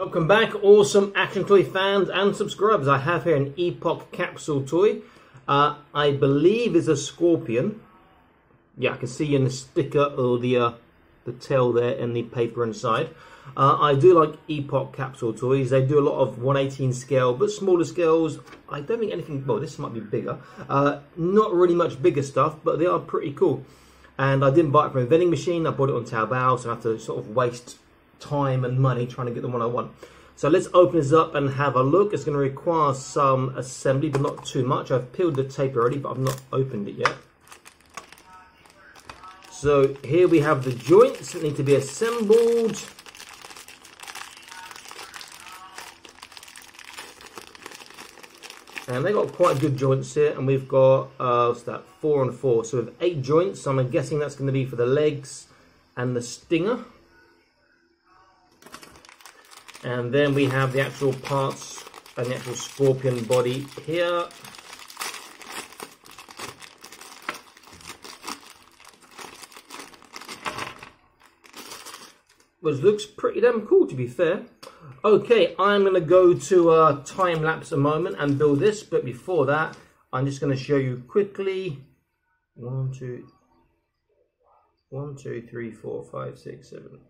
Welcome back, Awesome Action Toy fans and subscribers. I have here an Epoch capsule toy. I believe it's a scorpion. Yeah, I can see in the sticker or the tail there and the paper inside. I do like Epoch capsule toys. They do a lot of 1/18 scale, but smaller scales. I don't think anything, well, this might be bigger. Not really much bigger stuff, but they are pretty cool. And I didn't buy it from a vending machine. I bought it on Taobao, so I have to sort of waste time and money trying to get the one I want. So let's open this up and have a look. It's going to require some assembly, but not too much. I've peeled the tape already, but I've not opened it yet. So here we have the joints that need to be assembled. And they've got quite good joints here, and we've got what's that, 4 and 4. So we have 8 joints, so I'm guessing that's going to be for the legs and the stinger. And then we have the actual parts and the actual scorpion body here. Which looks pretty damn cool, to be fair. Okay, I'm going to go to time-lapse a moment and build this. But before that, I'm just going to show you quickly. 1, 2, 3, 4, 5, 6, 7...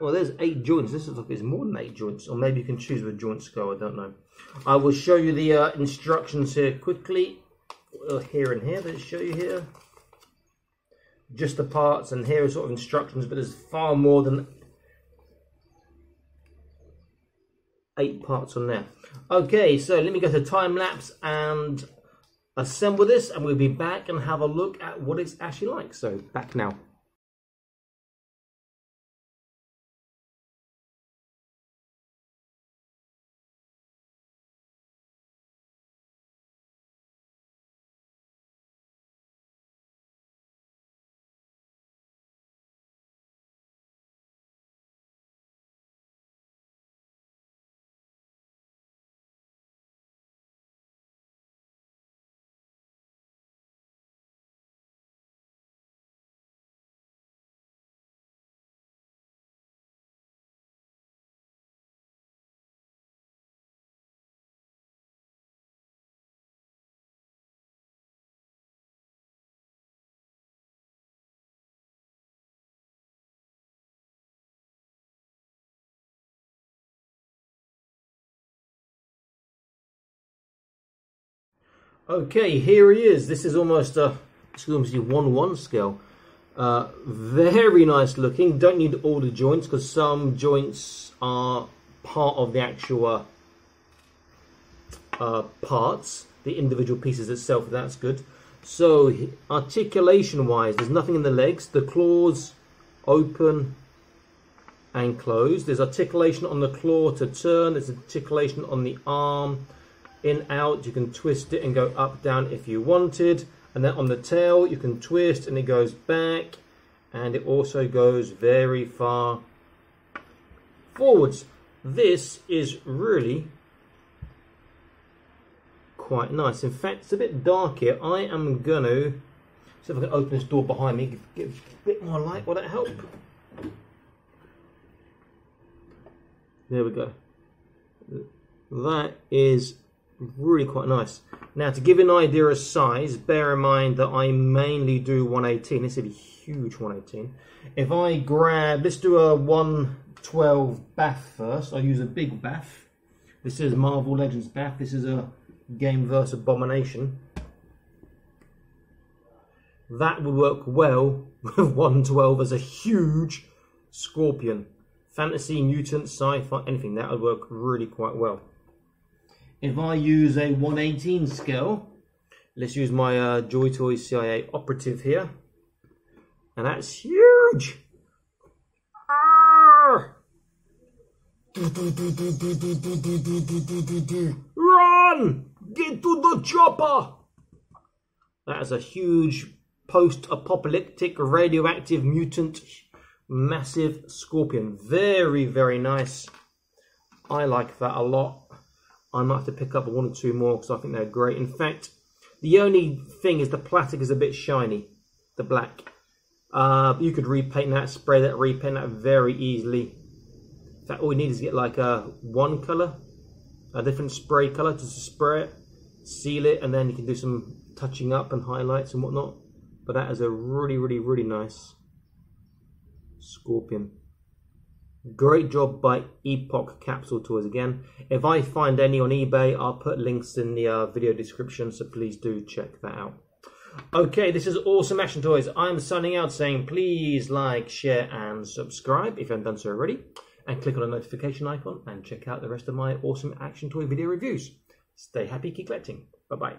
Well, there's 8 joints. This is like there's more than 8 joints, or maybe you can choose where joints go. I don't know. I will show you the instructions here quickly. Here and here. Let's show you here. Just the parts, and here are sort of instructions, but there's far more than 8 parts on there. Okay, so let me go to time lapse and assemble this, and we'll be back and have a look at what it's actually like. So back now. Okay, here he is. This is almost a 1-1 scale. Very nice looking. Don't need all the joints because some joints are part of the actual parts, the individual pieces itself. That's good. So articulation wise, there's nothing in the legs. The claws open and close. There's articulation on the claw to turn. There's articulation on the arm. In, out, you can twist it and go up, down if you wanted. And then on the tail, you can twist and it goes back. And it also goes very far forwards. This is really quite nice. In fact, it's a bit dark here. I am going to see if I can open this door behind me. Get a bit more light. Will that help? There we go. That is really quite nice. Now, to give you an idea of size, bear in mind that I mainly do 1/18. This is a huge 1/18. If I grab, let's do a 1/12 bath first. I use a big bath. This is Marvel Legends bath. This is a Gameverse Abomination. That would work well with 1/12 as a huge scorpion. Fantasy, mutant, sci-fi, anything. That would work really quite well. If I use a 1/18 scale, let's use my Joy Toy CIA operative here. And that's huge! Run! Get to the chopper! That is a huge post-apocalyptic radioactive mutant massive scorpion. Very, very nice. I like that a lot. I might have to pick up 1 or 2 more because I think they're great. In fact, the only thing is the plastic is a bit shiny, the black. You could repaint that, spray that, repaint that very easily. In fact, all we need is to get like one color, a different spray color, just to spray it, seal it, and then you can do some touching up and highlights and whatnot. But that is a really, really, really nice scorpion. Great job by Epoch Capsule Toys again. If I find any on eBay, I'll put links in the video description, so please do check that out. Okay, this is Awesome Action Toys. I'm signing out saying please like, share and subscribe if you haven't done so already. And click on the notification icon and check out the rest of my Awesome Action Toy video reviews. Stay happy, keep collecting. Bye-bye.